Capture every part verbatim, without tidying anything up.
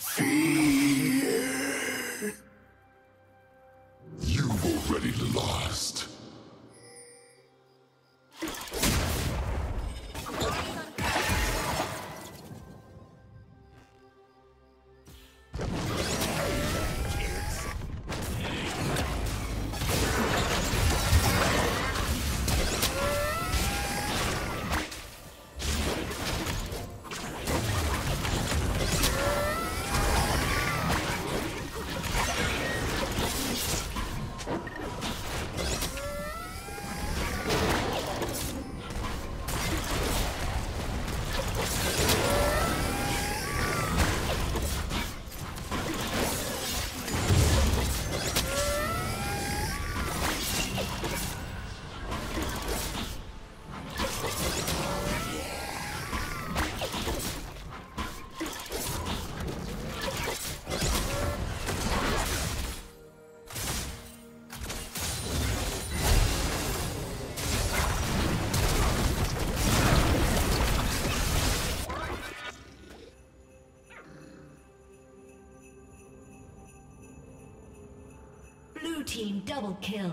Fear. You've already lost. Team double kill.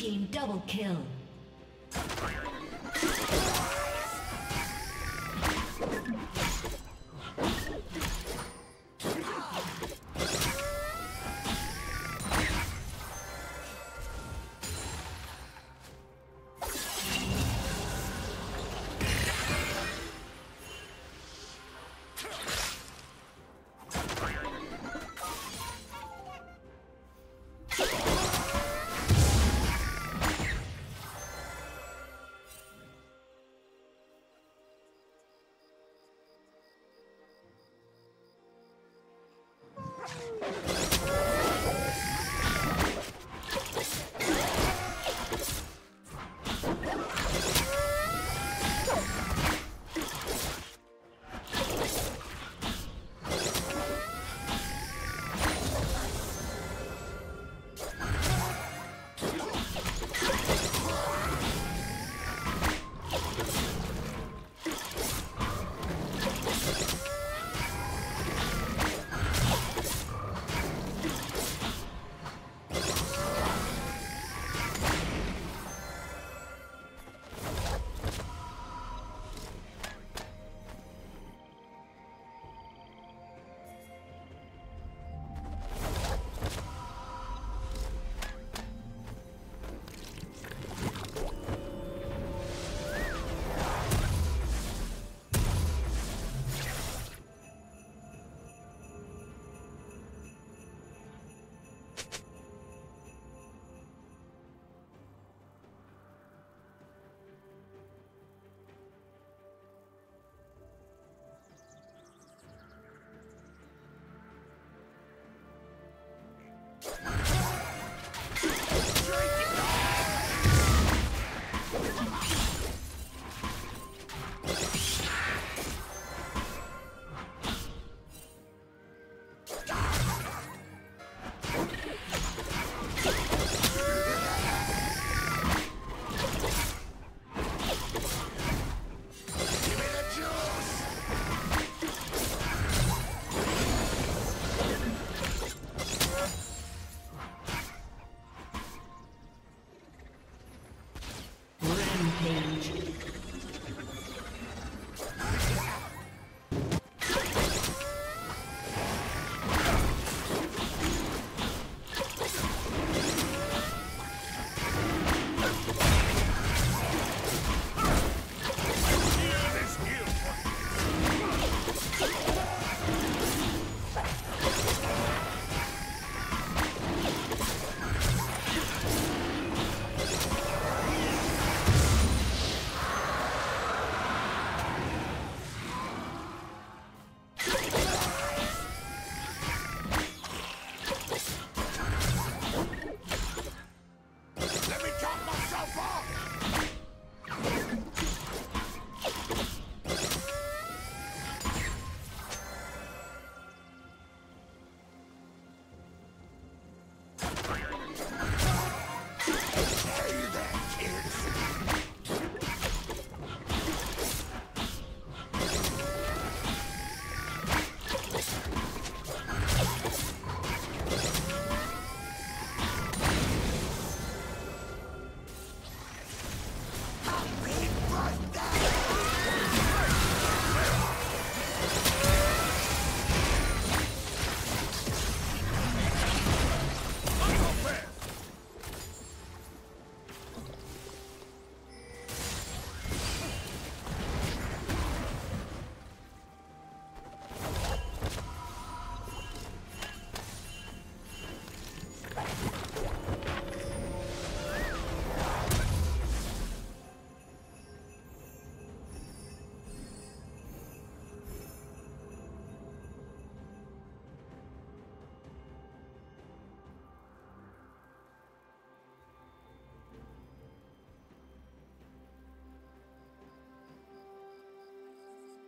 Team double kill.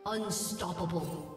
Unstoppable.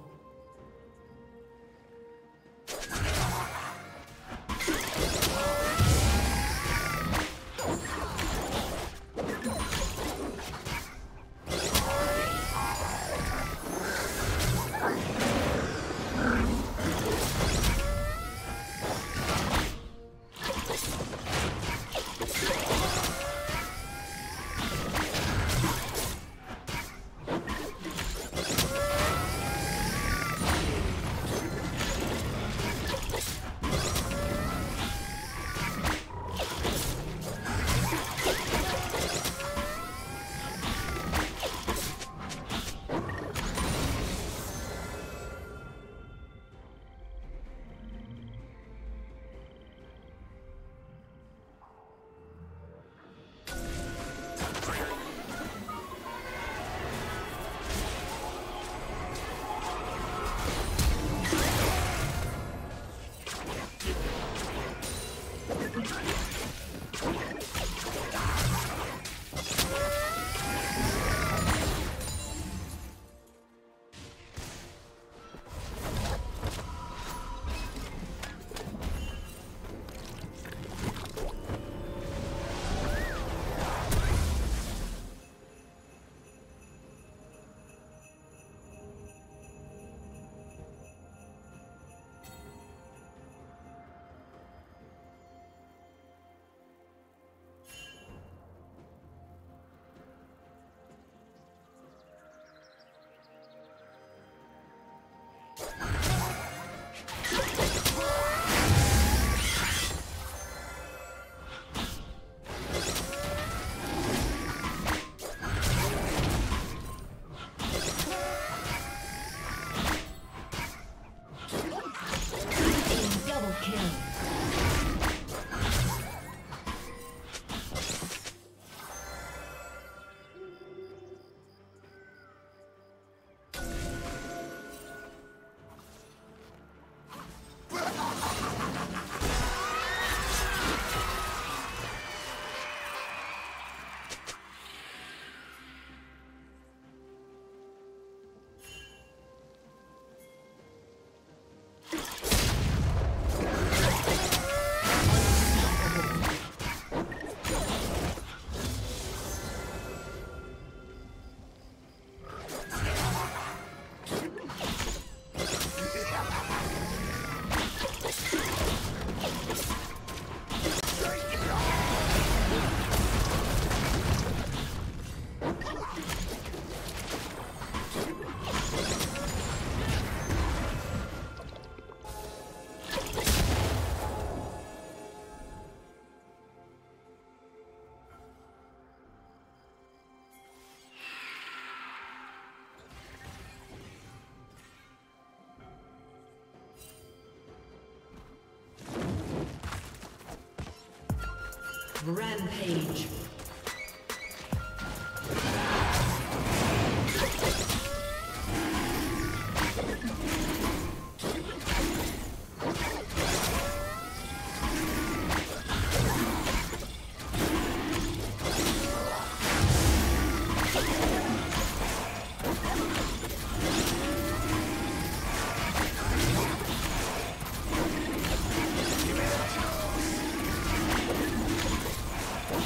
Rampage.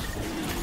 Thank you.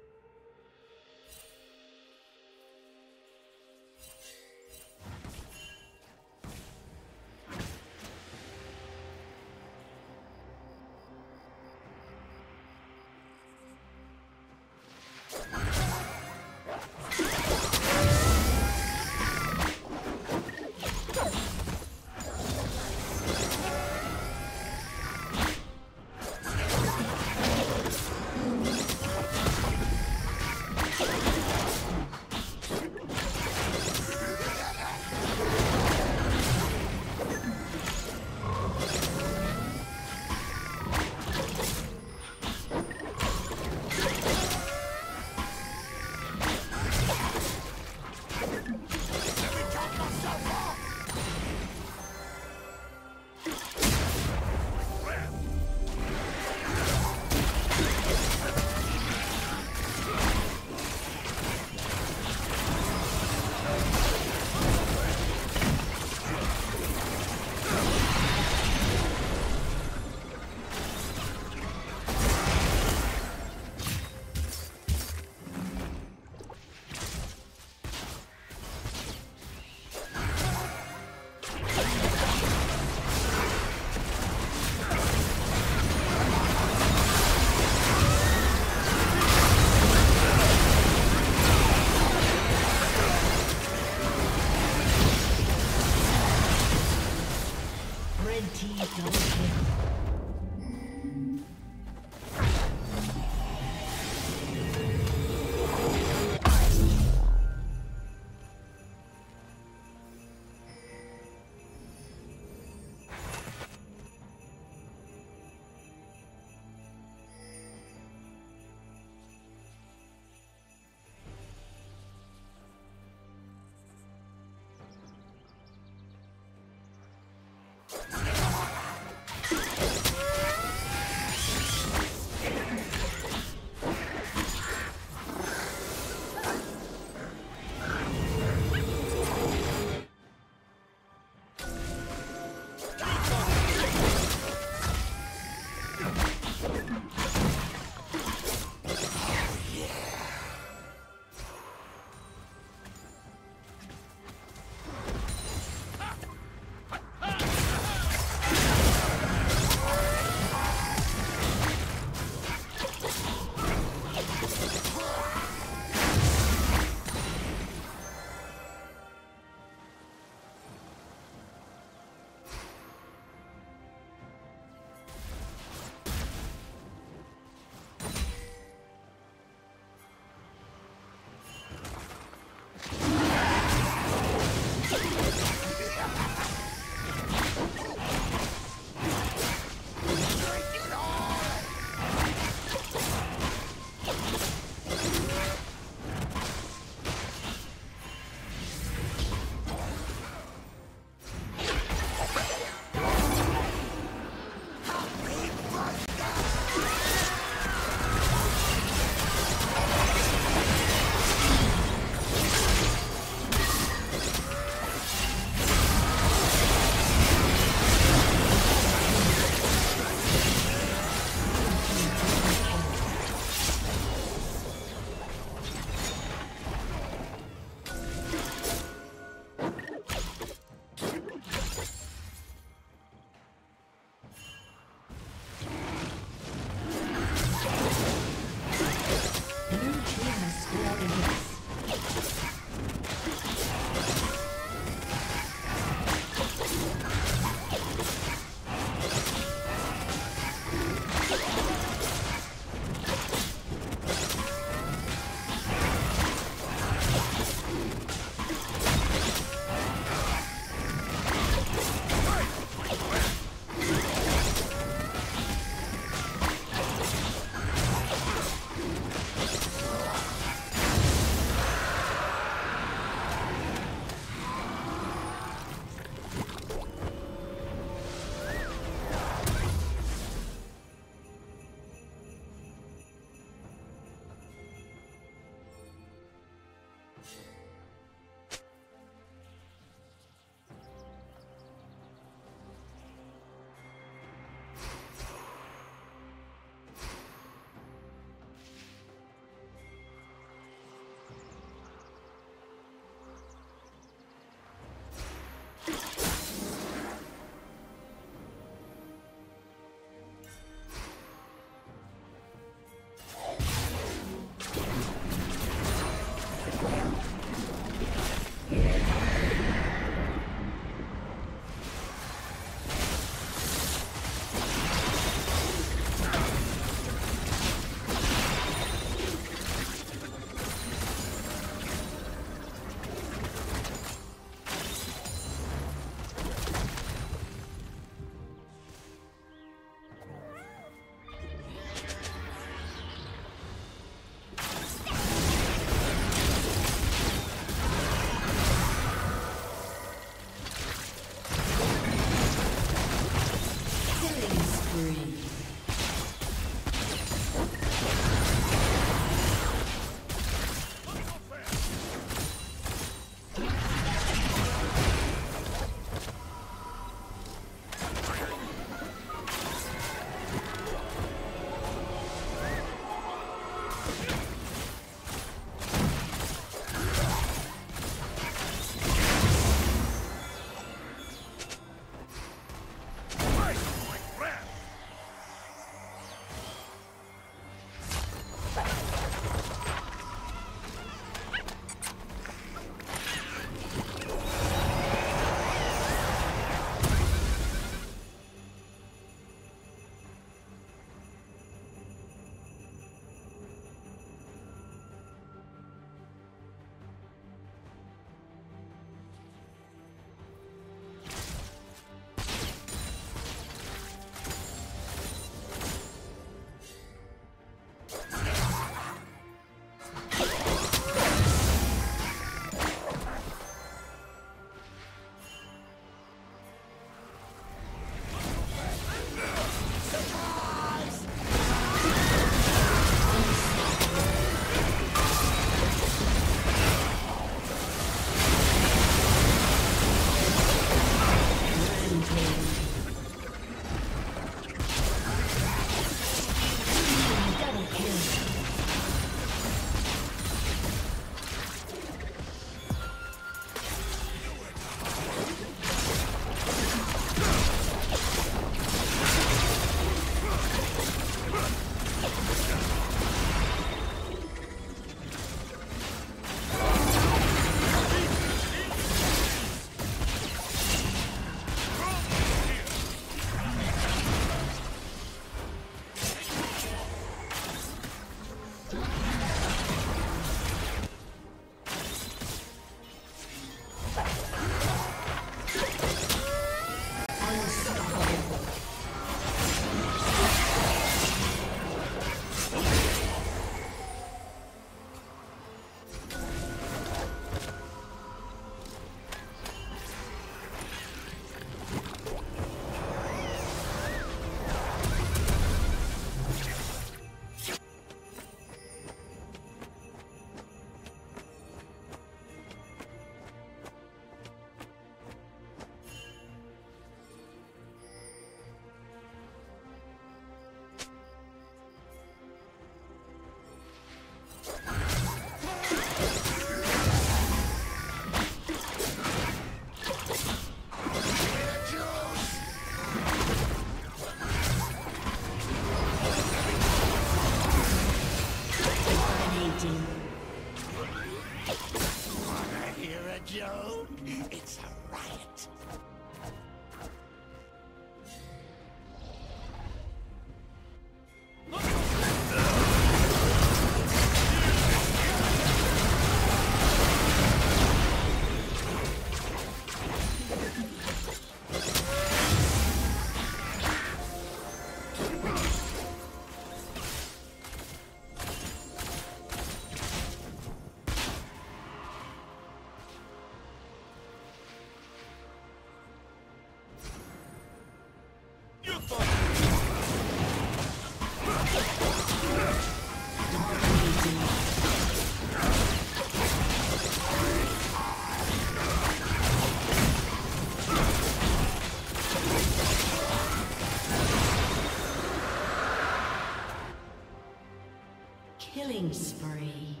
Killing spree.